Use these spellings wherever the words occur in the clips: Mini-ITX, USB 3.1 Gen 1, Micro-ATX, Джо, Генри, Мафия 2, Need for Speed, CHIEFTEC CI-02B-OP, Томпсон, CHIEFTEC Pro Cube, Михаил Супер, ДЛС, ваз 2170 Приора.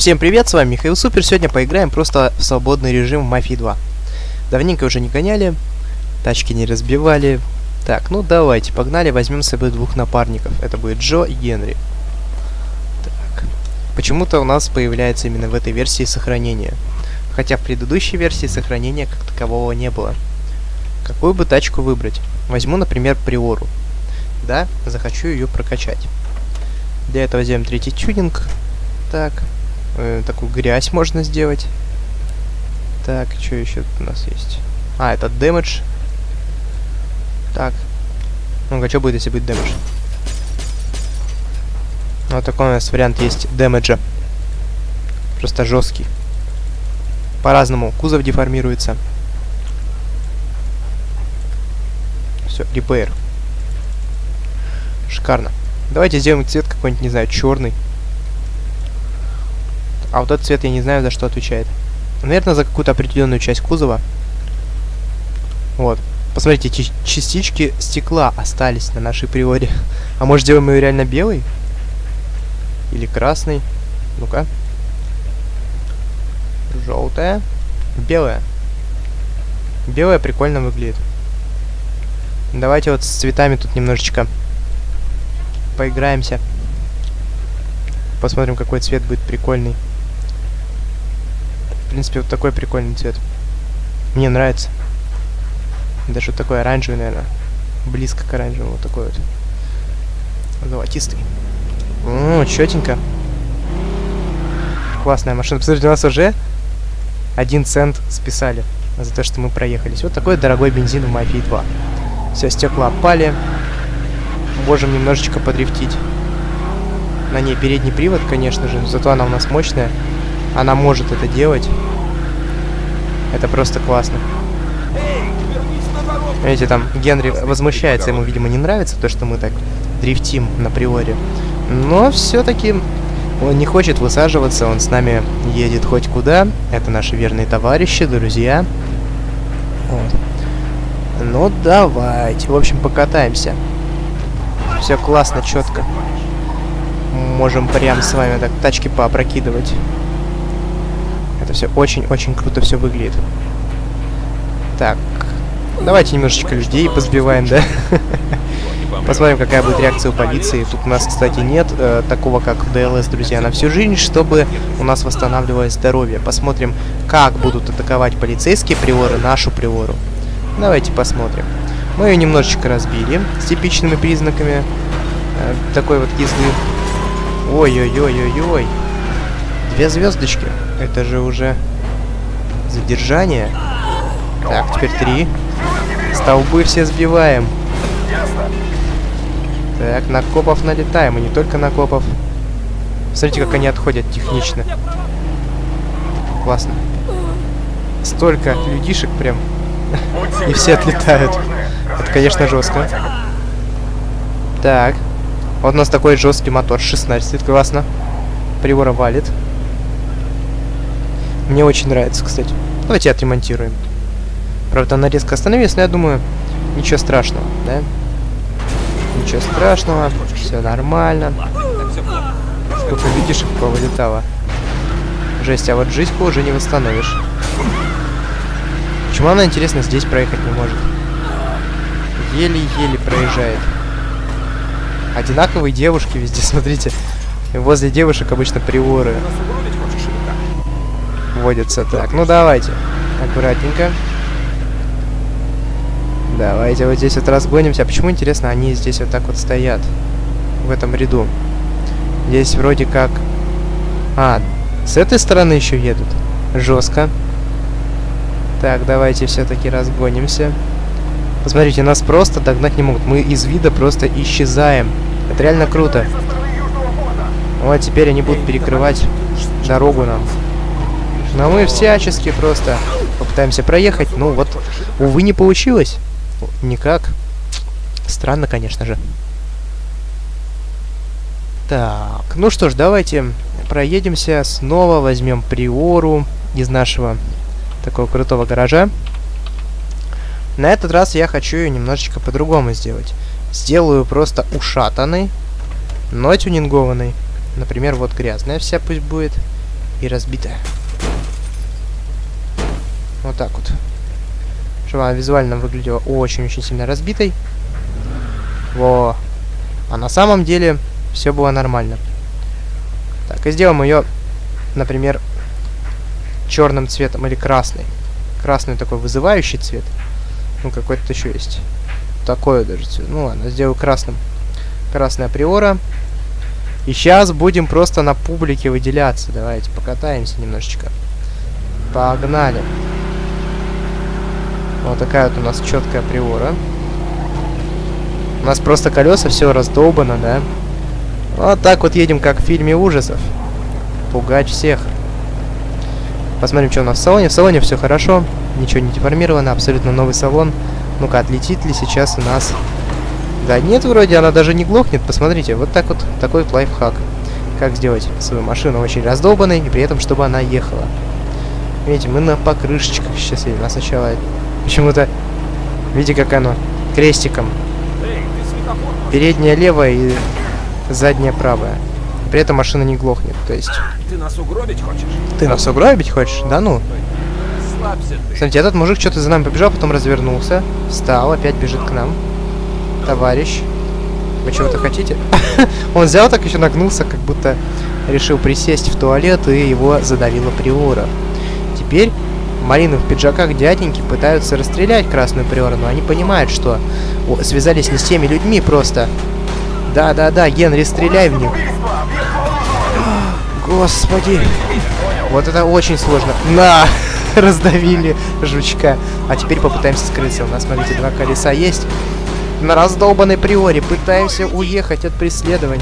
Всем привет, с вами Михаил Супер. Сегодня поиграем просто в свободный режим в Мафии 2. Давненько уже не гоняли, тачки не разбивали. Так, ну давайте, погнали, возьмем с собой двух напарников. Это будет Джо и Генри. Так. Почему-то у нас появляется именно в этой версии сохранение. Хотя в предыдущей версии сохранения как такового не было. Какую бы тачку выбрать? Возьму, например, Приору. Да, захочу ее прокачать. Для этого возьмем третий тюнинг. Так, такую грязь можно сделать. Так, что еще у нас есть? А, это дэмэдж. Так. Ну-ка, что будет, если будет дэмэдж? Вот такой у нас вариант есть дэмэджа. Просто жесткий. По-разному. Кузов деформируется. Все, репейр. Шикарно. Давайте сделаем цвет какой-нибудь, не знаю, черный. А вот этот цвет я не знаю, за что отвечает. Наверное, за какую-то определенную часть кузова. Вот. Посмотрите, частички стекла остались на нашей Приоре. А может, сделаем ее реально белый? Или красный? Ну-ка. Желтая. Белая. Белая прикольно выглядит. Давайте вот с цветами тут немножечко поиграемся. Посмотрим, какой цвет будет прикольный. В принципе, вот такой прикольный цвет. Мне нравится. Даже вот такой оранжевый, наверное. Близко к оранжевому. Вот такой вот. Золотистый. О, чётенько. Классная машина. Посмотрите, у нас уже 1 цент списали за то, что мы проехались. Вот такой дорогой бензин в Мафии 2. Все, стекла опали. Можем немножечко подрифтить. На ней передний привод, конечно же, но зато она у нас мощная. Она может это делать. Это просто классно. Видите, там Генри возмущается, ему, видимо, не нравится то, что мы так дрифтим на Приоре. Но все-таки он не хочет высаживаться, он с нами едет хоть куда. Это наши верные товарищи, друзья. Вот. Ну, давайте, в общем, покатаемся. Все классно, четко. Можем прям с вами так тачки поопрокидывать. Это все очень-очень круто все выглядит. Так, давайте немножечко людей позбиваем, да? Посмотрим, какая будет реакция у полиции. Тут у нас, кстати, нет такого, как в ДЛС, друзья, на всю жизнь, чтобы у нас восстанавливалось здоровье. Посмотрим, как будут атаковать полицейские Приоры нашу Приору. Давайте посмотрим. Мы ее немножечко разбили с типичными признаками такой вот езды. Ой-ой-ой-ой-ой. 2 звездочки. Это же уже задержание. Так, теперь 3. Столбы все сбиваем. Так, на копов налетаем. И не только на копов. Смотрите, как они отходят технично. Классно. Столько людишек прям. И все отлетают. Это, конечно, жестко. Так. Вот у нас такой жесткий мотор, 16, классно. Приора валит. Мне очень нравится, кстати. Давайте отремонтируем. Правда, она резко остановилась, но я думаю, ничего страшного, да? Ничего страшного, все нормально. Сколько видишек повылетало. Жесть, а вот жизньку уже не восстановишь. Почему она, интересно, здесь проехать не может? Еле-еле проезжает. Одинаковые девушки везде, смотрите. Возле девушек обычно Приоры водятся. Так, ну давайте. Аккуратненько. Давайте вот здесь вот разгонимся. А почему, интересно, они здесь вот так вот стоят? В этом ряду. Здесь вроде как... А, с этой стороны еще едут. Жестко. Так, давайте все-таки разгонимся. Посмотрите, нас просто догнать не могут. Мы из вида просто исчезаем. Это реально круто. Вот теперь они будут перекрывать дорогу нам. Но мы всячески просто попытаемся проехать. Ну вот, увы, не получилось. Никак. Странно, конечно же. Так, ну что ж, давайте проедемся. Снова возьмем Приору из нашего такого крутого гаража. На этот раз я хочу ее немножечко по-другому сделать. Сделаю просто ушатанный, но тюнингованный. Например, вот грязная вся пусть будет. и разбитая. Вот так вот. Чтобы она визуально выглядела очень-очень сильно разбитой. Во. А на самом деле все было нормально. Так, и сделаем ее, например, черным цветом или красный. Красный такой вызывающий цвет. Ну, какой-то еще есть. Такое даже цвет. Ну ладно, сделаю красным. Красная Приора. И сейчас будем просто на публике выделяться. Давайте покатаемся немножечко. Погнали. Вот такая вот у нас четкая Приора. У нас просто колеса все раздолбано, да? Вот так вот едем, как в фильме ужасов. Пугать всех. Посмотрим, что у нас в салоне. В салоне все хорошо. Ничего не деформировано. Абсолютно новый салон. Ну-ка, отлетит ли сейчас у нас... Да нет, вроде она даже не глохнет. Посмотрите, вот так вот. Такой вот лайфхак. Как сделать свою машину очень раздолбанной, и при этом, чтобы она ехала. Видите, мы на покрышечках сейчас едем. Нас сначала почему-то... Видите, как оно? Крестиком. Передняя левая и задняя правая. При этом машина не глохнет, то есть... Ты нас угробить хочешь? Ты нас угробить хочешь? Да ну. Смотрите, этот мужик что-то за нами побежал, потом развернулся. Встал, опять бежит к нам. Товарищ, вы чего-то хотите? Он взял так еще нагнулся, как будто решил присесть в туалет, и его задавила Приора. Теперь малины в пиджаках дяденьки пытаются расстрелять красную Приору, но они понимают, что связались не с теми людьми просто. Да-да-да, Генри, стреляй в них. Господи. Вот это очень сложно. На! Раздавили жучка. А теперь попытаемся скрыться. У нас, смотрите, два колеса есть. На раздолбанной Приоре пытаемся уехать от преследования.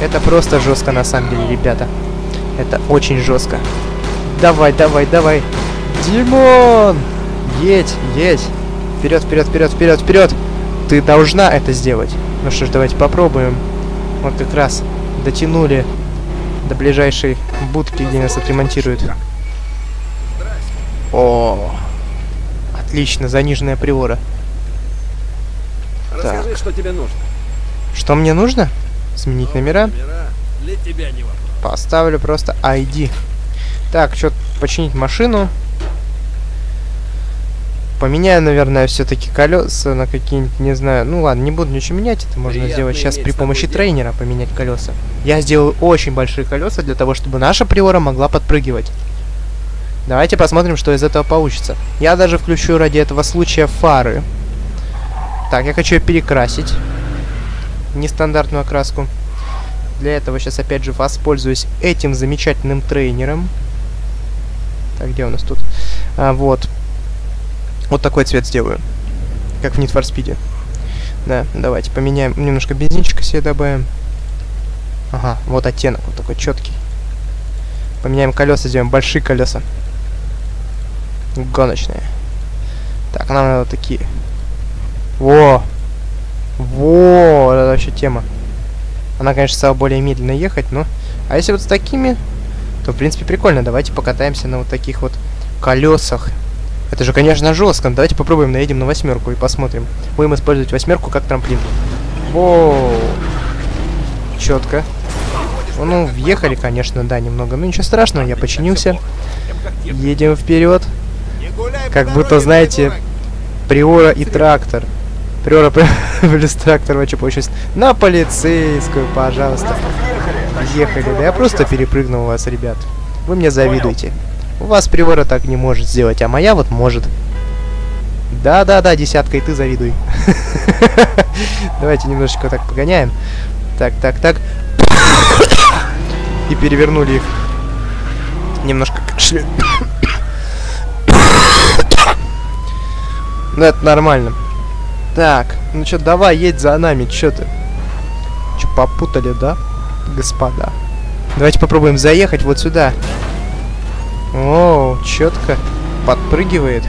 Это просто жестко, на самом деле, ребята. Это очень жестко. Давай, давай, давай. Димон! Едь, едь. Вперед, вперед, вперед, вперед, вперед. Ты должна это сделать. Ну что ж, давайте попробуем. Вот как раз дотянули до ближайшей будки, где нас отремонтируют. О, отлично, заниженная Приора. Расскажи, что тебе нужно. Что мне нужно? Сменить номера. Поставлю просто ID. Так, что-то починить машину. Поменяю, наверное, все-таки колеса на какие-нибудь, не знаю. Ну ладно, не буду ничего менять. Это можно сделать сейчас при помощи тренера, поменять колеса. Я сделаю очень большие колеса для того, чтобы наша Приора могла подпрыгивать. Давайте посмотрим, что из этого получится. Я даже включу ради этого случая фары. Так, я хочу ее перекрасить. Нестандартную окраску. Для этого сейчас опять же воспользуюсь этим замечательным тренером. Так, где у нас тут? А, вот. Вот такой цвет сделаю. Как в Need for Speed. Да, давайте поменяем. Немножко бензинчика себе добавим. Ага, вот оттенок. Вот такой четкий. Поменяем колеса, сделаем большие колеса. Гоночные. Так, нам надо вот такие. Во! Во! Это вообще тема. Она, конечно, стала более медленно ехать, но... А если вот с такими, то, в принципе, прикольно. Давайте покатаемся на вот таких вот колесах. Это же, конечно, жестко. Давайте попробуем, наедем на восьмерку и посмотрим. Будем использовать восьмерку как трамплин. Воу! Четко. Ну, въехали, конечно, да, немного. Но ничего страшного, я починился. Едем вперед. Как будто, знаете, Приора и трактор. Приора плюс трактор, вообще получилось. На полицейскую, пожалуйста. Ехали, да я просто перепрыгнул вас, ребят. Вы мне завидуете. У вас Приора так не может сделать, а моя вот может. Да-да-да, десятка, и ты завидуй. Давайте немножечко так погоняем. Так, так, так. И перевернули их. Немножко кашляю. Ну это нормально. Так, ну чё, давай, едь за нами, чё ты? Чё, попутали, да, господа? Давайте попробуем заехать вот сюда. О, четко подпрыгивает.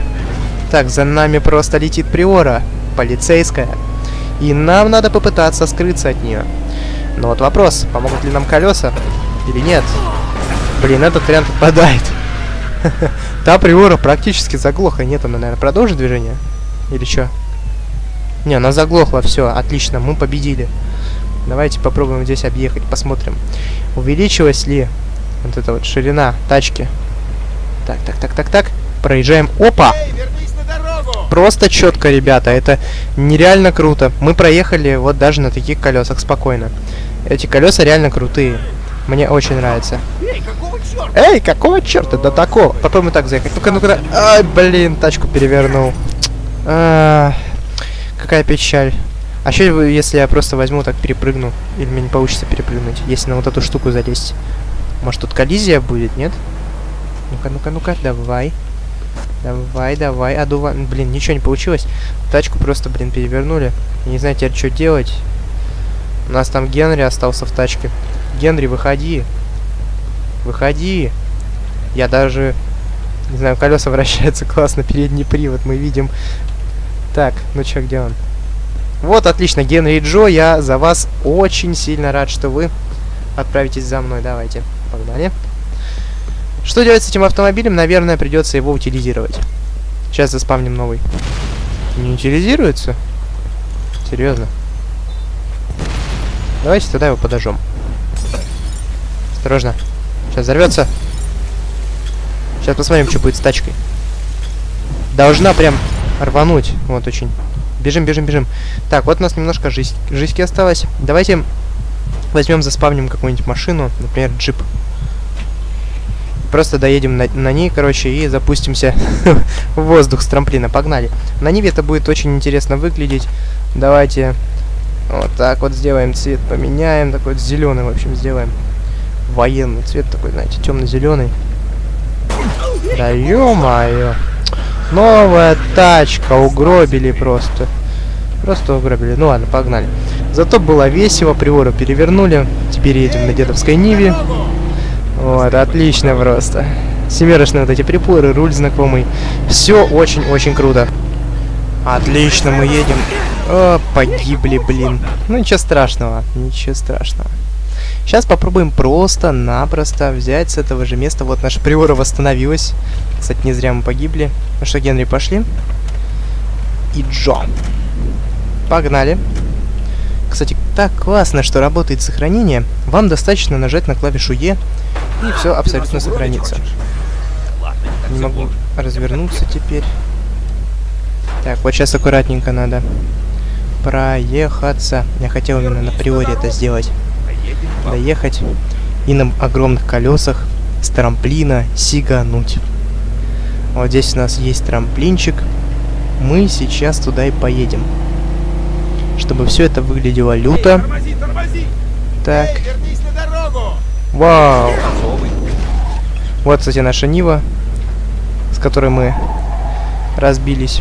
Так, за нами просто летит Приора, полицейская. И нам надо попытаться скрыться от нее. Но вот вопрос, помогут ли нам колеса или нет? Блин, этот вариант отпадает. Та Приора практически заглохла. Нет, она, наверное, продолжит движение? Или что? Не, она заглохла, все, отлично, мы победили. Давайте попробуем здесь объехать, посмотрим, увеличилось ли Вот это вот ширина тачки. Так, так, так, так, так. Проезжаем. Опа! Просто четко, ребята. Это нереально круто. Мы проехали вот даже на таких колесах спокойно. Эти колеса реально крутые. Мне очень нравится. Эй, какого черта? Да такого. Потом и так заехать. Ну-ка, ну-ка. Ай, блин, тачку перевернул. Какая печаль. А что, если я просто возьму, так перепрыгну? Или мне не получится перепрыгнуть? Если на вот эту штуку залезть. Может, тут коллизия будет, нет? Ну-ка, ну-ка, ну-ка, давай. Давай, давай, одувай. Блин, ничего не получилось. Тачку просто, блин, перевернули. Я не знаю теперь, что делать. У нас там Генри остался в тачке. Генри, выходи. Выходи. Я даже... Не знаю, колеса вращаются классно. Передний привод мы видим. Так, ну чё, где он? Вот, отлично, Генри и Джо, я за вас очень сильно рад, что вы отправитесь за мной. Давайте, погнали. Что делать с этим автомобилем? Наверное, придется его утилизировать. Сейчас заспавним новый. Не утилизируется? Серьезно? Давайте тогда его подожжем. Осторожно. Сейчас взорвется. Сейчас посмотрим, что будет с тачкой. Должна прям рвануть. Вот очень. Бежим, бежим, бежим. Так, вот у нас немножко жизньки осталось. Давайте возьмем, заспавним какую-нибудь машину. Например, джип. Просто доедем на ней, короче, и запустимся в воздух с трамплина. Погнали. На Ниве это будет очень интересно выглядеть. Давайте вот так вот сделаем. Цвет поменяем. Такой вот зеленый, в общем, сделаем. Военный цвет такой, знаете, темно-зеленый. Да ё-моё. Новая тачка. Угробили просто. Просто угробили. Ну ладно, погнали. Зато было весело. Приору перевернули. Теперь едем на дедовской Ниве. Вот, отлично просто. Семерочные вот эти приборы, руль знакомый. Все очень-очень круто. Отлично, мы едем. О, погибли, блин. Ну, ничего страшного, ничего страшного. Сейчас попробуем просто-напросто взять с этого же места. Вот наша Приора восстановилась. Кстати, не зря мы погибли. Ну что, Генри, пошли. И Джо. Погнали. Кстати, так классно, что работает сохранение. Вам достаточно нажать на клавишу Е, и все абсолютно сохранится. Не могу развернуться теперь. Так, вот сейчас аккуратненько надо проехаться. Я хотел именно на Приоре это сделать. Доехать и на огромных колесах с трамплина сигануть. Вот здесь у нас есть трамплинчик. Мы сейчас туда и поедем. Чтобы все это выглядело люто. Тормози, тормози. Так. Вернись на дорогу. Вау. Вот, кстати, наша Нива, с которой мы разбились.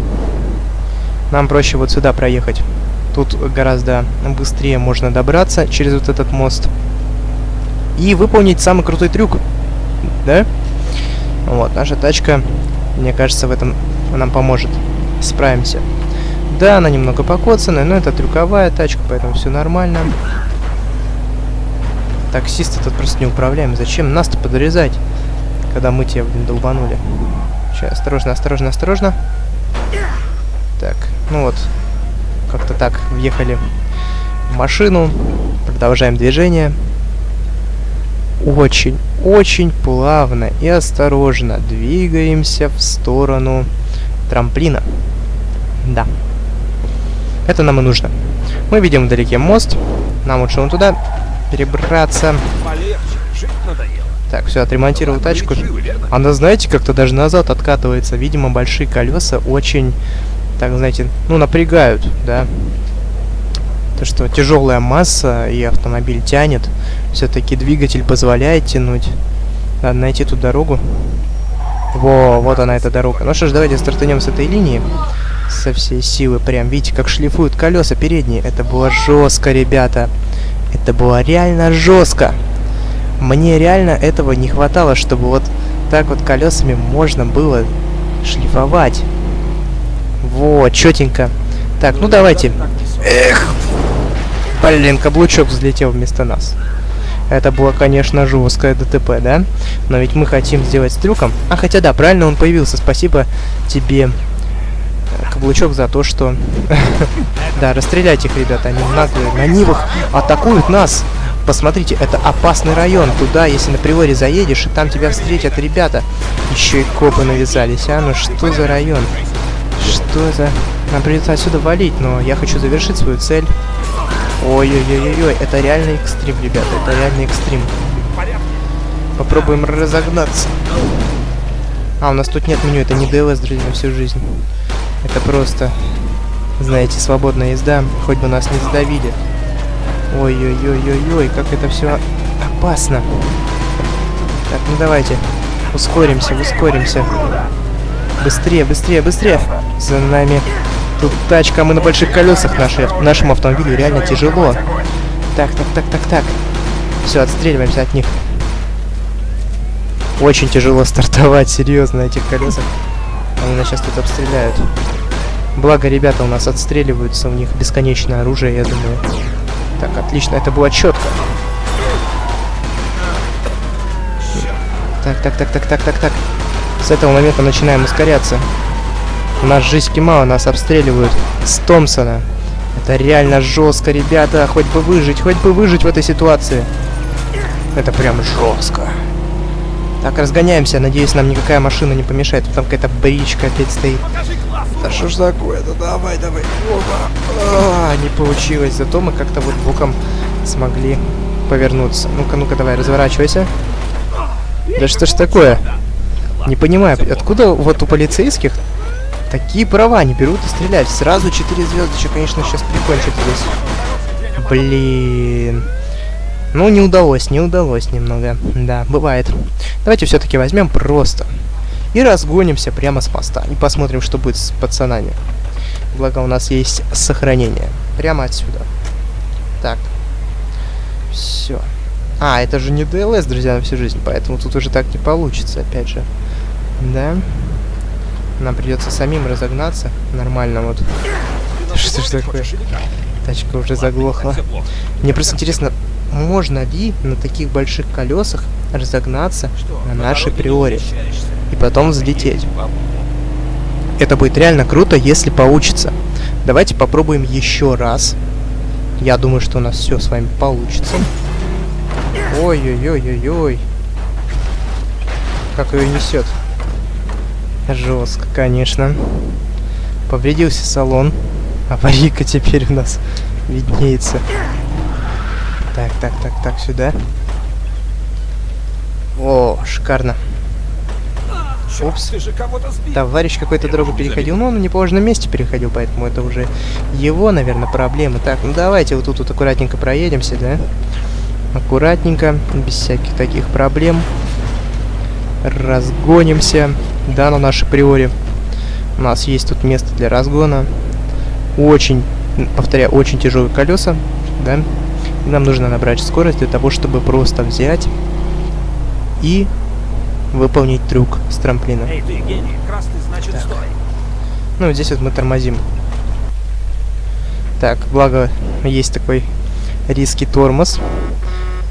Нам проще вот сюда проехать. Тут гораздо быстрее можно добраться через вот этот мост. И выполнить самый крутой трюк. Да? Вот, наша тачка, мне кажется, в этом нам поможет. Справимся. Да, она немного покоцанная, но это трюковая тачка, поэтому все нормально. Таксист этот просто неуправляемый. Зачем нас-то подрезать, когда мы тебя, блин, долбанули? Сейчас, осторожно, осторожно, осторожно. Так, ну вот, как-то так въехали в машину. Продолжаем движение. Очень-очень плавно и осторожно двигаемся в сторону трамплина. Да. Это нам и нужно. Мы видим вдалеке мост. Нам лучше вон туда перебраться. Так, все, отремонтировал тачку. Она, знаете, как-то даже назад откатывается. Видимо, большие колеса очень, так, знаете, ну, напрягают, да. То, что тяжелая масса и автомобиль тянет. Все-таки двигатель позволяет тянуть. Надо найти ту дорогу. Во, вот она, эта дорога. Ну что ж, давайте стартанем с этой линии. Со всей силы прям. Видите, как шлифуют колеса передние. Это было жестко, ребята. Это было реально жестко. Мне реально этого не хватало, чтобы вот так вот колесами можно было шлифовать. Вот, четенько. Так, ну давайте. Эх! Блин, каблучок взлетел вместо нас. Это было, конечно, жесткое ДТП, да? Но ведь мы хотим сделать с трюком. А хотя да, правильно он появился. Спасибо тебе, каблучок, за то, что... Да, расстрелять их, ребята, они наглые на Нивах атакуют нас. Посмотрите, это опасный район. Туда, если на Приоре заедешь, и там тебя встретят ребята. Еще и копы навязались. А ну что за район? Что за... Нам придется отсюда валить, но я хочу завершить свою цель. Ой-ой-ой-ой-ой, это реально экстрим, ребята. Это реально экстрим. Попробуем разогнаться. А, у нас тут нет меню, это не ДЛС, друзья, на всю жизнь. Это просто, знаете, свободная езда, хоть бы нас не сдавили. Ой-ой-ой-ой-ой, как это все опасно. Так, ну давайте, ускоримся, ускоримся. Быстрее, быстрее, быстрее. За нами тут тачка, мы на больших колесах, нашему автомобилю реально тяжело. Так, так, так, так, так. Все, отстреливаемся от них. Очень тяжело стартовать, серьезно, на этих колесах. Они нас сейчас тут обстреляют. Благо, ребята у нас отстреливаются, у них бесконечное оружие, я думаю. Так, отлично, это было четко. Так, так, так, так, так, так, так. С этого момента начинаем ускоряться. У нас жизни мало, нас обстреливают с Томпсона. Это реально жестко, ребята. Хоть бы выжить в этой ситуации. Это прям жестко. Так, разгоняемся. Надеюсь, нам никакая машина не помешает. Там какая-то бричка опять стоит. Да что ж такое-то? Давай, давай. Опа. А, не получилось. Зато мы как-то вот боком смогли повернуться. Ну-ка, ну-ка, давай, разворачивайся. Да что ж такое? Не понимаю, откуда вот у полицейских такие права? Не берут и стреляют. Сразу 4 звездочки, конечно, сейчас прикончат здесь. Блин. Ну, не удалось немного. Да, бывает. Давайте все-таки возьмем просто. И разгонимся прямо с поста. И посмотрим, что будет с пацанами. Благо, у нас есть сохранение. Прямо отсюда. Так. Все. А, это же не ДЛС, друзья, на всю жизнь. Поэтому тут уже так не получится, опять же. Да. Нам придется самим разогнаться. Нормально вот. Что ж такое? Тачка уже заглохла. Мне просто интересно... Можно ли на таких больших колесах разогнаться на нашей Приоре и потом взлететь? Это будет реально круто, если получится. Давайте попробуем еще раз. Я думаю, что у нас все с вами получится. Ой-ой-ой-ой-ой. Как ее несет. Жестко, конечно. Повредился салон. Аварийка теперь у нас виднеется. Так, так, так, так, сюда. О, шикарно. Упс. Товарищ какой-то дорогу переходил, но он на неположенном месте переходил, поэтому это уже его, наверное, проблемы. Так, ну давайте вот тут вот аккуратненько проедемся, да? Аккуратненько, без всяких таких проблем. Разгонимся. Да, на нашей Приоре. У нас есть тут место для разгона. Очень, повторяю, очень тяжелые колеса, да? Нам нужно набрать скорость для того, чтобы просто взять и выполнить трюк с трамплина. Эй, ты, Генри, красный, значит, стой. Ну, здесь вот мы тормозим. Так, благо, есть такой резкий тормоз.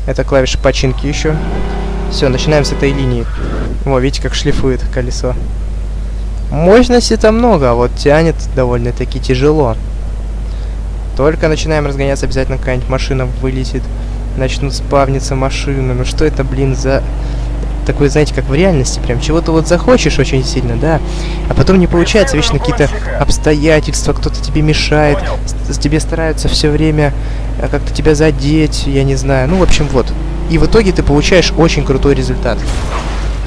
Это клавиша починки еще. Все, начинаем с этой линии. О, видите, как шлифует колесо. Мощности там много, а вот тянет довольно-таки тяжело. Только начинаем разгоняться, обязательно какая-нибудь машина вылетит. Начнут спавниться машины. Ну что это, блин, за... Такое, знаете, как в реальности прям. Чего-то вот захочешь очень сильно, да? А потом не получается, вечно какие-то обстоятельства. Кто-то тебе мешает. Тебе стараются все время как-то тебя задеть, я не знаю. Ну, в общем, вот. И в итоге ты получаешь очень крутой результат.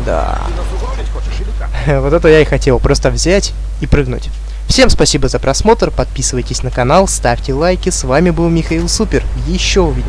Да. Вот это я и хотел. Просто взять и прыгнуть. Всем спасибо за просмотр, подписывайтесь на канал, ставьте лайки. С вами был Михаил Супер. Еще увидимся.